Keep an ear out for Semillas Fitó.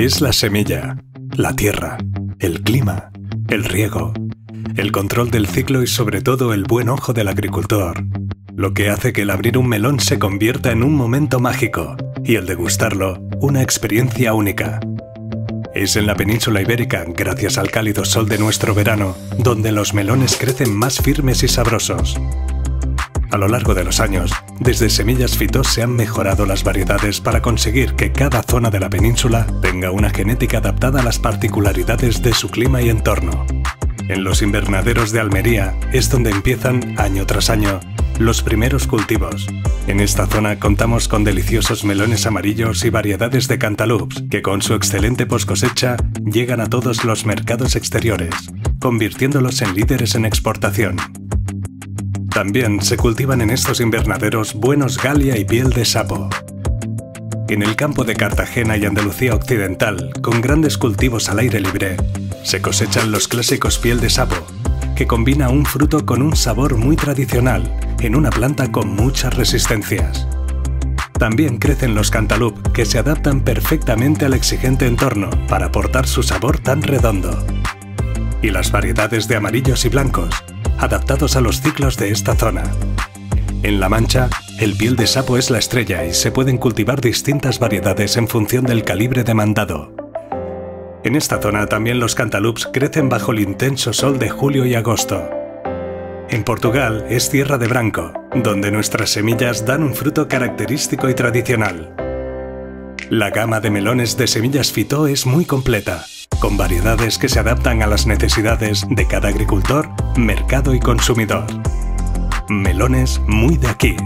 Es la semilla, la tierra, el clima, el riego, el control del ciclo y sobre todo el buen ojo del agricultor, lo que hace que el abrir un melón se convierta en un momento mágico y el degustarlo una experiencia única. Es en la península ibérica, gracias al cálido sol de nuestro verano, donde los melones crecen más firmes y sabrosos. A lo largo de los años, desde Semillas Fitó se han mejorado las variedades para conseguir que cada zona de la península tenga una genética adaptada a las particularidades de su clima y entorno. En los invernaderos de Almería es donde empiezan, año tras año, los primeros cultivos. En esta zona contamos con deliciosos melones amarillos y variedades de cantaloupes, que con su excelente poscosecha llegan a todos los mercados exteriores, convirtiéndolos en líderes en exportación. También se cultivan en estos invernaderos buenos galia y piel de sapo. En el campo de Cartagena y Andalucía Occidental, con grandes cultivos al aire libre, se cosechan los clásicos piel de sapo, que combina un fruto con un sabor muy tradicional, en una planta con muchas resistencias. También crecen los cantaloupe, que se adaptan perfectamente al exigente entorno para aportar su sabor tan redondo. Y las variedades de amarillos y blancos, adaptados a los ciclos de esta zona. En La Mancha, el piel de sapo es la estrella y se pueden cultivar distintas variedades en función del calibre demandado. En esta zona también los cantaloups crecen bajo el intenso sol de julio y agosto. En Portugal es tierra de branco, donde nuestras semillas dan un fruto característico y tradicional. La gama de melones de Semillas Fitó es muy completa, con variedades que se adaptan a las necesidades de cada agricultor, mercado y consumidor. Melones muy de aquí.